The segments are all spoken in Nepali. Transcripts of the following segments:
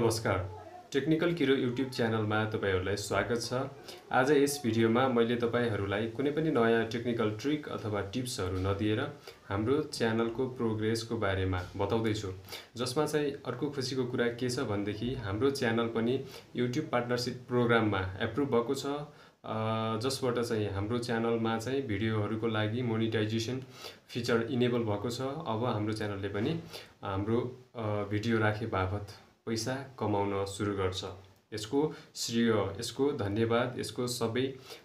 नमस्कार, टेक्निकल किरो यूट्यूब च्यानलमा तपाईहरुलाई स्वागत छ। आज यस भिडियोमा मैले तपाईहरुलाई कुनै पनि नयाँ टेक्निकल ट्रिक अथवा टिप्सहरु नदिएर हाम्रो च्यानलको प्रोग्रेसको बारेमा बताउँदै छु, जसमा चाहिँ अर्को खुसीको कुरा के छ भन्देखि हाम्रो च्यानल पनि यूट्यूब पार्टनरशिप प्रोग्राममा एप्रुभ भएको छ, जसबाट चाहिँ हाम्रो च्यानलमा चाहिँ भिडियोहरुको लागि मोनेटाइजेसन फिचर इनेबल भएको छ। अब हाम्रो च्यानलले पनि हाम्रो भिडियो राखे बापत पैसा कमाउन सुरु गर्छ। यसको श्रेय, यसको धन्यवाद, यसको सबै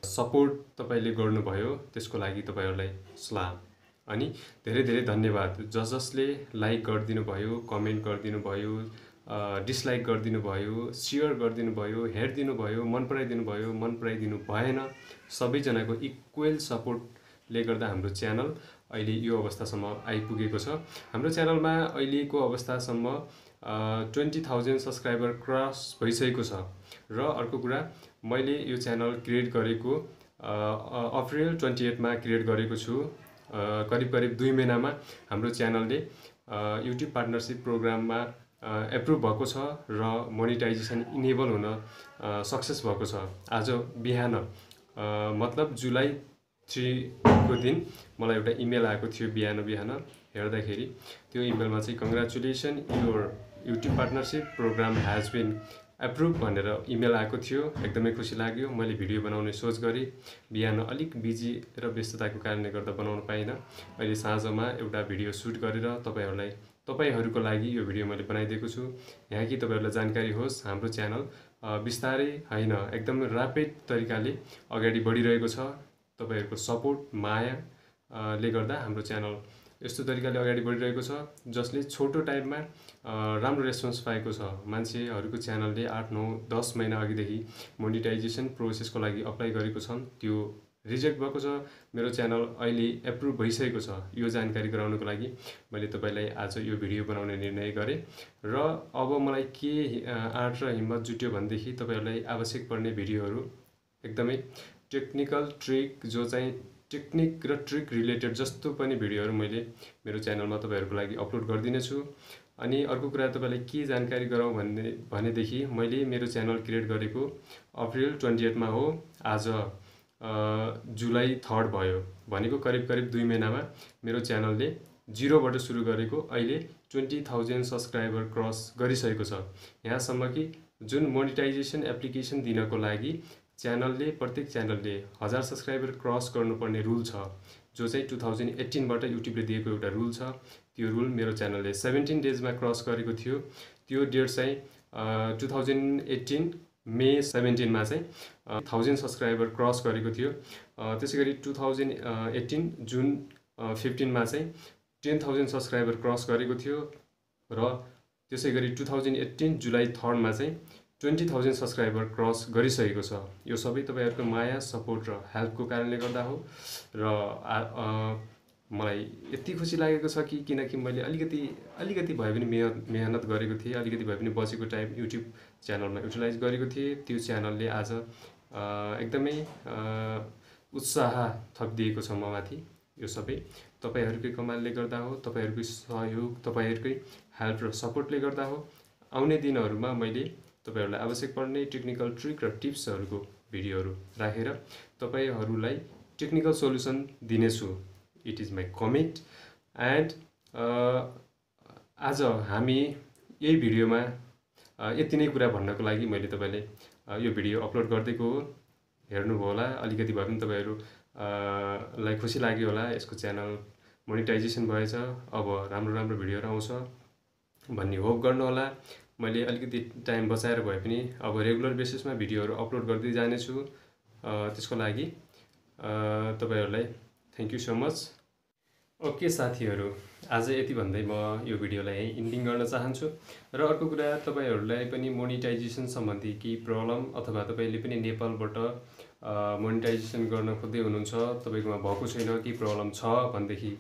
सपोर्ट तपाईले गर्नुभयो, त्यसको लागि तपाईहरुलाई सलाम अनि धेरै धेरै धन्यवाद। जसले लाइक गरिदिनु भयो, कमेन्ट गरिदिनु भयो, डिस्लाइक गरिदिनु भयो, शेयर गरिदिनु भयो, हेरिदिनु भयो, मन पराइदिनु भयो, मन पराइदिनु भएन, सबैजनाको इक्वल सपोर्टले गर्दा हाम्रो च्यानल अहिले यो अवस्थासम्म आइपुगेको छ। हाम्रो च्यानलमा अहिलेको अवस्थासम्म 20,000 सब्सक्राइबर क्रस भइसकेको छ। र अर्को कुरा, मैले यो च्यानल क्रिएट गरेको अप्रिल 28 मा क्रिएट गरेको छु। करिब 2 महिनामा हाम्रो च्यानलले युट्युब पार्टनरशिप प्रोग्राममा एप्रुभ भएको छ र मोनेटाइजेसन इनेबल हुन सक्सेस भएको छ। आज बिहान मतलब जुलाई 3 को दिन मलाई एउटा इमेल आएको थियो। बिहान हेर्दाखेरि त्यो इमेलमा चाहिँ congratulation, your YouTube partnership program has been approve भनेर इमेल आएको थियो। एकदमै खुसी लाग्यो। मैले भिडियो बनाउने सोच गरे, बिहान अलिक बिजी र व्यस्तताको कारणले गर्दा बनाउन पाइन। अहिले साँझमा एउटा भिडियो शूट गरेर तपाईहरुको लागि यो भिडियो मैले बनाइदिएको छु। यहाँ कि तपाईहरुलाई जानकारी होस्, हाम्रो च्यानल बिस्तारै हैन, एकदम र्यापिड तरिकाले अगाडि बढिरहेको छ। तपाईहरुको सपोर्ट, माया ले गर्दा हाम्रो च्यानल यस्तो तरिकाले अगाडि बढिरहेको छ जसले छोटो टाइममा राम्रो रेस्पोन्स पाएको छ। मान्छेहरुको च्यानलले 8-9-10 महिना अघिदेखि मोनेटाइजेसन प्रोसेसको लागि अप्लाई गरेको छन्, त्यो रिजेक्ट भएको छ। मेरो च्यानल अहिले एप्रुभ भइसकेको छ। यो जानकारी गराउनको लागि मैले तपाईलाई आज यो भिडियो बनाउने निर्णय गरे। र अब मलाई के आँट र हिम्मत जुट्यो भन्देखि तपाईहरुलाई आवश्यक पर्ने भिडियोहरु, एकदमै टेक्निकल ट्रिक, जो चाहिँ टेक्निक र ट्रिक रिलेटेड जस्तो पनि भिडियोहरु मैले मेरो च्यानलमा तपाईहरुको लागि अपलोड गर्दिने छु। अनि अर्को कुरा, तपाईलाई के जानकारी गराउँ भनेदेखि मैले मेरो च्यानल क्रिएट गरेको अप्रिल 28 मा हो। आज जुलाई 3 भयो, भनेको करिब 2 महिनामा मेरो च्यानलले 0 बाट सुरु गरेको अहिले 20,000 सब्सक्राइबर क्रस गरिसकेको छ। यहाँसम्म कि जुन मोनेटाइजेसन एप्लिकेसन दिनको लागि च्यानलले, प्रत्येक च्यानलले 1000 सब्सक्राइबर क्रस गर्नुपर्ने रुल छ, जो चाहिँ 2018 बाट युट्युबले दिएको एउटा रुल छ। त्यो रुल मेरो च्यानलले 17 डेज मा क्रस गरेको थियो। त्यो डेट चाहिँ 2018 मे 17 मा चाहिँ 1000 सब्सक्राइबर क्रस गरेको थियो। त्यसैगरी 2018 जुन 15 मा चाहिँ 10000 सब्सक्राइबर क्रस गरेको थियो र त्यसैगरी 2018 जुलाई 3 मा चाहिँ 20,000 सब्सक्राइबर क्रस गरिसकेको छ। यो सबै तपाईहरुको माया, सपोर्ट र हेल्पको कारणले गर्दा हो। र मलाई यति खुसी लागेको छ कि किनकि मैले अलिकति भए पनि मेहनत गरेको थिएँ, अलिकति भए पनि बचेको टाइम YouTube च्यानलमा युटिलाइज गरेको थिएँ। त्यो च्यानलले आज एकदमै उत्साह थपिदिएको छ ममाथि। यो सबै तपाईहरुकै कमालले गर्दा हो, तपाईहरुकै सहयोग, तपाईहरुकै हेल्प र सपोर्टले गर्दा हो। आउने दिनहरुमा मैले तपाईहरुलाई आवश्यक पर्ने टेक्निकल ट्रिक र टिप्सहरुको भिडियोहरु राखेर तपाईहरुलाई टेक्निकल सोलुसन दिने छु। It is my commit and आज हामी यही भिडियोमा यति नै कुरा भन्नको लागि मैले तपाईलाई यो भिडियो अपलोड गर्दैको हो। हेर्नु भयो होला, अलिकति भए पनि तपाईहरु लाई खुसी लाग्यो होला। यसको च्यानल मोनेटाइजेसन भएछ, अब राम्रो भिडियोहरु आउँछ भन्ने होप गर्नु होला। मैले अलिकति टाइम बचाएर भए पनि अब रेगुलर बेसिसमा भिडियोहरु अपलोड गर्दै जाने छु। त्यसको लागि तपाईहरुलाई thank you so much. Okay साथीहरु, आज यति भन्दै म यो भिडियोलाई एन्डिङ गर्न चाहन्छु। र अर्को कुरा, तपाईहरुलाई पनि मोनेटाइजेसन सम्बन्धी केही प्रब्लम अथवा तपाईले पनि नेपालबाट मोनेटाइजेसन गर्न खोज्दै हुनुहुन्छ, तपाईकोमा भएको छैन, के प्रब्लम छ भन्देखि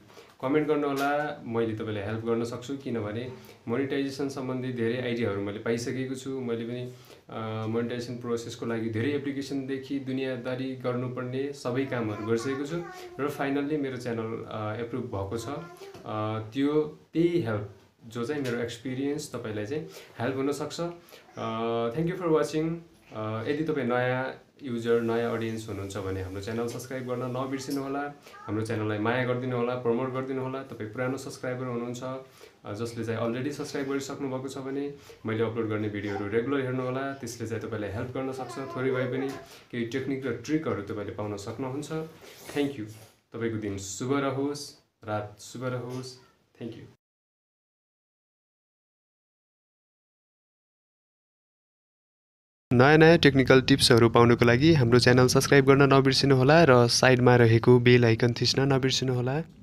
कमेन्ट गर्नु होला। मैले तपाईलाई हेल्प गर्न सक्छु, किनभने मोनेटाइजेसन सम्बन्धी धेरै आइडियाहरु मैले पाइसकेको छु। मैले पनि मोनेटाइजेसन प्रोसेसको लागि धेरै एप्लिकेसन देखि दुनियादारी गर्नुपर्ने सबै कामहरु गरिसकेको छु। र फाइनल्ली मेरो च्यानल एप्रुभ भएको छ। त्यो त्यही हेल्प जो चाहिँ मेरो एक्सपिरियन्स तपाईलाई चाहिँ हेल्प हुन सक्छ। Thank you for watching. यदि तपाई नयाँ युजर नयाँ ऑडियन्स हुनुहुन्छ भने हाम्रो च्यानल सब्स्क्राइब गर्न नबिर्सिनु होला। हाम्रो च्यानललाई माया गर्दिनु होला, प्रमोट गर्दिनु होला। तपाई पुरानो सब्स्क्राइबर हुनुहुन्छ जसले चाहिँ अलरेडी सब्स्क्राइब गरिसक्नु भएको छ भने मैले अपलोड गर्ने भिडियोहरु रेगुलर हेर्नु होला। त्यसले चाहिँ तपाईलाई हेल्प गर्न सक्छ। थोरै भए पनि केही टेक्निक र ट्रिकहरु तपाईले पाउन सक्नुहुन्छ। Thank you. तपाईको दिन शुभ रहोस्, रात शुभ रहोस्। Thank you. नयाँ नयाँ टेक्निकल टिप्सहरु पाउनको लागि हाम्रो च्यानल सब्स्क्राइब गर्न नबिर्सिनु होला र साइडमा रहेको बेल आइकन थिच्न नबिर्सिनु होला।